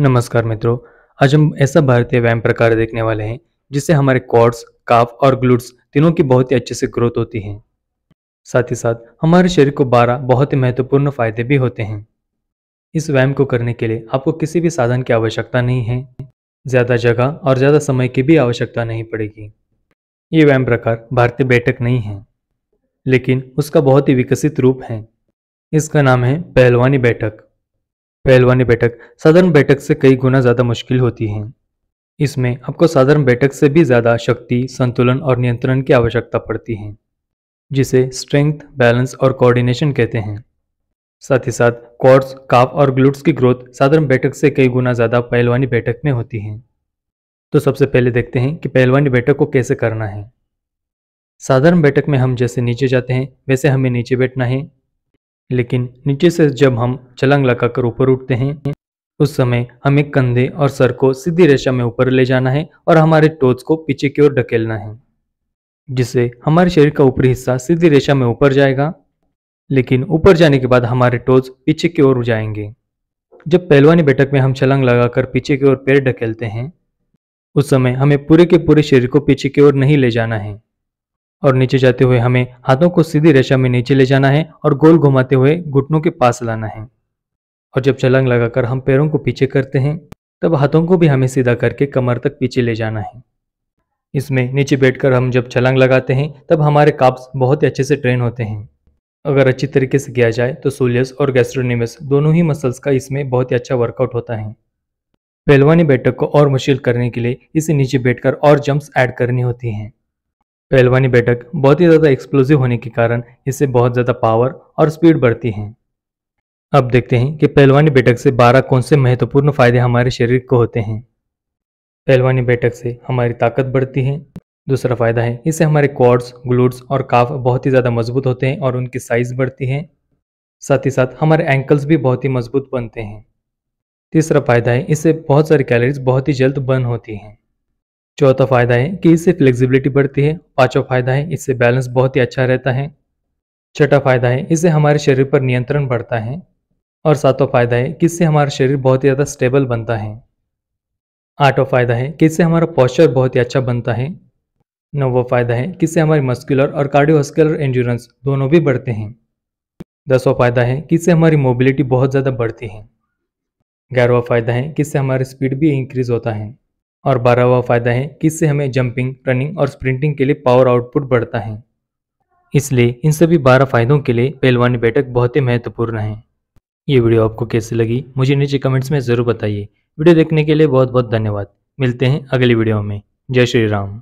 नमस्कार मित्रों, आज हम ऐसा भारतीय व्यायाम प्रकार देखने वाले हैं जिससे हमारे क्वाड्स, काफ और ग्लूट्स तीनों की बहुत ही अच्छे से ग्रोथ होती है। साथ ही साथ हमारे शरीर को 12 बहुत ही महत्वपूर्ण फायदे भी होते हैं। इस व्यायाम को करने के लिए आपको किसी भी साधन की आवश्यकता नहीं है, ज़्यादा जगह और ज़्यादा समय की भी आवश्यकता नहीं पड़ेगी। ये व्यायाम प्रकार भारतीय बैठक नहीं है, लेकिन उसका बहुत ही विकसित रूप है। इसका नाम है पहलवानी बैठक। पहलवानी बैठक साधारण बैठक से कई गुना ज़्यादा मुश्किल होती है। इसमें आपको साधारण बैठक से भी ज़्यादा शक्ति, संतुलन और नियंत्रण की आवश्यकता पड़ती है, जिसे स्ट्रेंथ, बैलेंस और कोऑर्डिनेशन कहते हैं। साथ ही साथ क्वाड्स, काफ और ग्लूट्स की ग्रोथ साधारण बैठक से कई गुना ज़्यादा पहलवानी बैठक में होती है। तो सबसे पहले देखते हैं कि पहलवानी बैठक को कैसे करना है। साधारण बैठक में हम जैसे नीचे जाते हैं वैसे हमें नीचे बैठना है, लेकिन नीचे से जब हम छलांग लगाकर ऊपर उठते हैं उस समय हमें कंधे और सर को सीधी रेशा में ऊपर ले जाना है और हमारे टोज को पीछे की ओर ढकेलना है, जिससे हमारे शरीर का ऊपरी हिस्सा सीधी रेशा में ऊपर जाएगा। लेकिन ऊपर जाने के बाद हमारे टोज पीछे की ओर जाएंगे। जब पहलवानी बैठक में हम छलांग लगाकर पीछे की ओर पैर ढकेलते हैं उस समय हमें पूरे के पूरे शरीर को पीछे की ओर नहीं ले जाना है और नीचे जाते हुए हमें हाथों को सीधी रेशा में नीचे ले जाना है और गोल घुमाते हुए घुटनों के पास लाना है। और जब छलांग लगाकर हम पैरों को पीछे करते हैं तब हाथों को भी हमें सीधा करके कमर तक पीछे ले जाना है। इसमें नीचे बैठकर हम जब छलांग लगाते हैं तब हमारे काफ्स बहुत ही अच्छे से ट्रेन होते हैं। अगर अच्छी तरीके से किया जाए तो सोलियस और गैस्ट्रोनोमियस दोनों ही मसल्स का इसमें बहुत ही अच्छा वर्कआउट होता है। पहलवानी बैठक को और मुश्किल करने के लिए इसे नीचे बैठकर और जंप्स ऐड करनी होती हैं। पहलवानी बैठक बहुत ही ज़्यादा एक्सप्लोसिव होने के कारण इससे बहुत ज़्यादा पावर और स्पीड बढ़ती है। अब देखते हैं कि पहलवानी बैठक से 12 कौन से महत्वपूर्ण फायदे हमारे शरीर को होते हैं। पहलवानी बैठक से हमारी ताकत बढ़ती है। दूसरा फायदा है इससे हमारे क्वाड्स, ग्लूट्स और काफ बहुत ही ज़्यादा मजबूत होते हैं और उनकी साइज बढ़ती है। साथ ही साथ हमारे एंकल्स भी बहुत ही मजबूत बनते हैं। तीसरा फायदा है इससे बहुत सारी कैलोरीज बहुत ही जल्द बर्न होती हैं। चौथा फायदा है कि इससे फ्लेक्सिबिलिटी बढ़ती है। पांचवा फायदा है इससे बैलेंस बहुत ही अच्छा रहता है। छठा फायदा है इससे हमारे शरीर पर नियंत्रण बढ़ता है। और सातवां फायदा है कि इससे हमारा शरीर बहुत ही ज़्यादा स्टेबल बनता है। आठवां फायदा है कि इससे हमारा पोस्चर बहुत ही अच्छा बनता है। नौवां फायदा है कि इससे हमारी मस्कुलर और कार्डियोवास्कुलर एंड्योरेंस दोनों भी बढ़ते हैं। दसवां फायदा है कि इससे हमारी मोबिलिटी बहुत ज़्यादा बढ़ती है। 11वां फायदा है कि इससे हमारी स्पीड भी इंक्रीज होता है। और 12वां फायदा है कि इससे हमें जंपिंग, रनिंग और स्प्रिंटिंग के लिए पावर आउटपुट बढ़ता है। इसलिए इन सभी 12 फायदों के लिए पहलवानी बैठक बहुत ही महत्वपूर्ण है। ये वीडियो आपको कैसी लगी मुझे नीचे कमेंट्स में ज़रूर बताइए। वीडियो देखने के लिए बहुत बहुत धन्यवाद। मिलते हैं अगली वीडियो में। जय श्री राम।